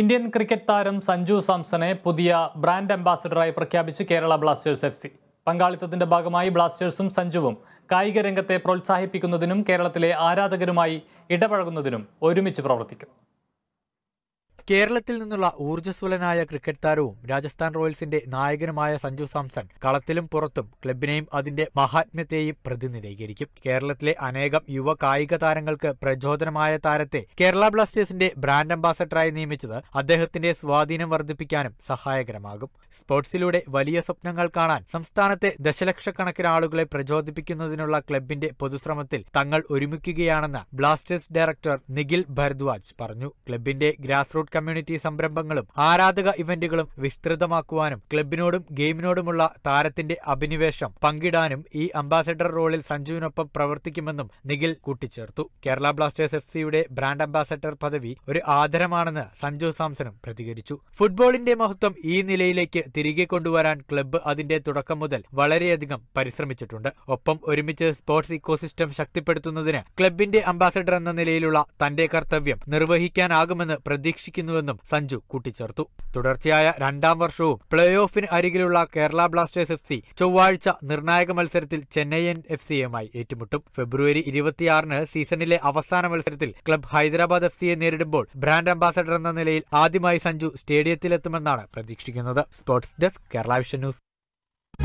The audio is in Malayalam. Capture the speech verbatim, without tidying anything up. ഇന്ത്യൻ ക്രിക്കറ്റ് താരം സഞ്ജു സാംസനെ പുതിയ ബ്രാൻഡ് അംബാസഡറായി പ്രഖ്യാപിച്ച് കേരള ബ്ലാസ്റ്റേഴ്സ് എഫ് സി. പങ്കാളിത്തത്തിന്റെ ഭാഗമായി ബ്ലാസ്റ്റേഴ്സും സഞ്ജുവും കായിക രംഗത്തെ പ്രോത്സാഹിപ്പിക്കുന്നതിനും കേരളത്തിലെ ആരാധകരുമായി ഇടപഴകുന്നതിനും ഒരുമിച്ച് പ്രവർത്തിക്കും. കേരളത്തിൽ നിന്നുള്ള ഊർജ്ജസ്വലനായ ക്രിക്കറ്റ് താരവും രാജസ്ഥാൻ റോയൽസിന്റെ നായകനുമായ സഞ്ജു സാംസൺ കളത്തിലും പുറത്തും ക്ലബിനെയും അതിന്റെ മഹാത്മ്യത്തെയും പ്രതിനിധീകരിക്കും. കേരളത്തിലെ അനേകം യുവ കായിക താരങ്ങൾക്ക് പ്രചോദനമായ താരത്തെ കേരള ബ്ലാസ്റ്റേഴ്സിന്റെ ബ്രാൻഡ് അംബാസഡറായി നിയമിച്ചത് അദ്ദേഹത്തിന്റെ സ്വാധീനം വർദ്ധിപ്പിക്കാനും സഹായകരമാകും. സ്പോർട്സിലൂടെ വലിയ സ്വപ്നങ്ങൾ കാണാൻ സംസ്ഥാനത്തെ ദശലക്ഷക്കണക്കിന് ആളുകളെ പ്രചോദിപ്പിക്കുന്നതിനുള്ള ക്ലബിന്റെ പൊതുശ്രമത്തിൽ തങ്ങൾ ഒരുമിക്കുകയാണെന്ന് ബ്ലാസ്റ്റേഴ്സ് ഡയറക്ടർ നിഖിൽ ഭരദ്വാജ് പറഞ്ഞു. ക്ലബിന്റെ ഗ്രാസ് റൂട്ട് കമ്മ്യൂണിറ്റി സംരംഭങ്ങളും ആരാധക ഇവന്റുകളും വിസ്തൃതമാക്കുവാനും ക്ലബിനോടും ഗെയിമിനോടുമുള്ള താരത്തിന്റെ അഭിനിവേശം പങ്കിടാനും ഈ അംബാസഡർ റോളിൽ സഞ്ജുവിനൊപ്പം പ്രവർത്തിക്കുമെന്നും നിഖിൽ കൂട്ടിച്ചേർത്തു. കേരള ബ്ലാസ്റ്റേഴ്സ് എഫ് സിയുടെ ബ്രാൻഡ് അംബാസഡർ പദവി ഒരു ആദരമാണെന്ന് സഞ്ജു സാംസനും പ്രതികരിച്ചു. ഫുട്ബോളിന്റെ മഹത്വം ഈ നിലയിലേക്ക് തിരികെ കൊണ്ടുവരാൻ ക്ലബ്ബ് അതിന്റെ തുടക്കം മുതൽ വളരെയധികം പരിശ്രമിച്ചിട്ടുണ്ട്. ഒപ്പം ഒരുമിച്ച് സ്പോർട്സ് ഇക്കോസിസ്റ്റം ശക്തിപ്പെടുത്തുന്നതിന് ക്ലബിന്റെ അംബാസഡർ എന്ന നിലയിലുള്ള തന്റെ കർത്തവ്യം നിർവഹിക്കാനാകുമെന്ന് പ്രതീക്ഷിച്ചു ും സഞ്ജു കൂട്ടിച്ചേർത്തു. തുടർച്ചയായ രണ്ടാം വർഷവും പ്ലേ ഓഫിന് അരികിലുള്ള കേരള ബ്ലാസ്റ്റേഴ്സ് എഫ് സി ചൊവ്വാഴ്ച നിർണായക മത്സരത്തിൽ ചെന്നൈയിൻ എഫ് സിയുമായി ഏറ്റുമുട്ടും. ഫെബ്രുവരി ഇരുപത്തിയാറിന് സീസണിലെ അവസാന മത്സരത്തിൽ ക്ലബ് ഹൈദരാബാദ് എഫ് സിയെ നേരിടുമ്പോൾ ബ്രാൻഡ് അംബാസഡർ എന്ന നിലയിൽ ആദ്യമായി സഞ്ജു സ്റ്റേഡിയത്തിലെത്തുമെന്നാണ് പ്രതീക്ഷിക്കുന്നത്. Sports desk, Kerala vision news.